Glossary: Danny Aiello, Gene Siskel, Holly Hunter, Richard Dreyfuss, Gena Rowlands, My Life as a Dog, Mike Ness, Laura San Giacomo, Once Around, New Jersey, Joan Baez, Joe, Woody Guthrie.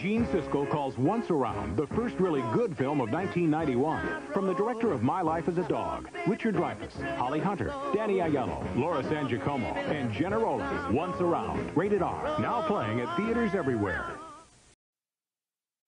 Gene Siskel calls Once Around the first really good film of 1991. From the director of My Life as a Dog, Richard Dreyfuss, Holly Hunter, Danny Aiello, Laura San Giacomo, and Gena Rowlands, Once Around. Rated R. Now playing at theaters everywhere.